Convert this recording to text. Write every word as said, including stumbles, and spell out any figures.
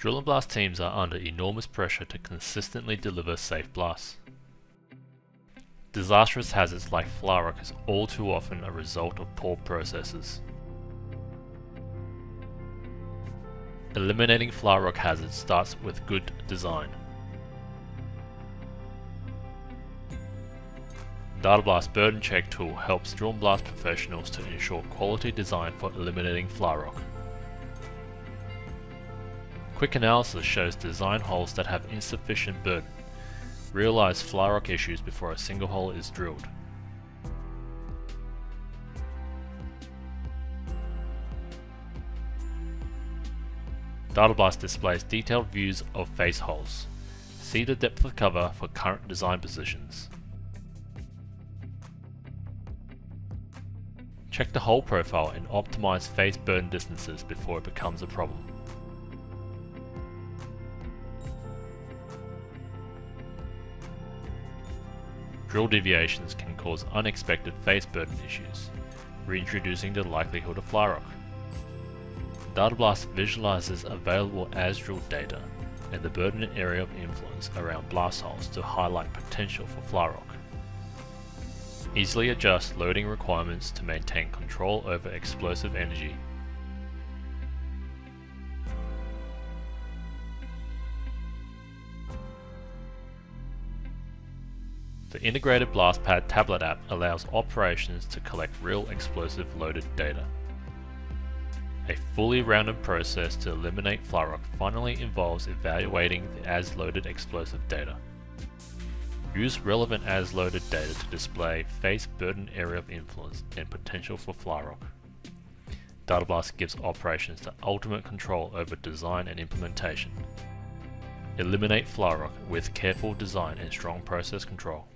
Drill and blast teams are under enormous pressure to consistently deliver safe blasts. Disastrous hazards like Flyrock is all too often a result of poor processes. Eliminating Flyrock hazards starts with good design. Datablast Burden Check tool helps drill and blast professionals to ensure quality design for eliminating Flyrock. Quick analysis shows design holes that have insufficient burden. Realize Flyrock issues before a single hole is drilled. Datablast displays detailed views of face holes. See the depth of cover for current design positions. Check the hole profile and optimize face burn distances before it becomes a problem. Drill deviations can cause unexpected face burden issues, reintroducing the likelihood of Flyrock. Datablast visualizes available as-drilled data and the burden and area of influence around blast holes to highlight potential for Flyrock. Easily adjust loading requirements to maintain control over explosive energy. The integrated BlastPad tablet app allows operations to collect real explosive loaded data. A fully rounded process to eliminate Flyrock finally involves evaluating the as-loaded explosive data. Use relevant as-loaded data to display face burden area of influence and potential for Flyrock. Datablast gives operations the ultimate control over design and implementation. Eliminate Flyrock with careful design and strong process control.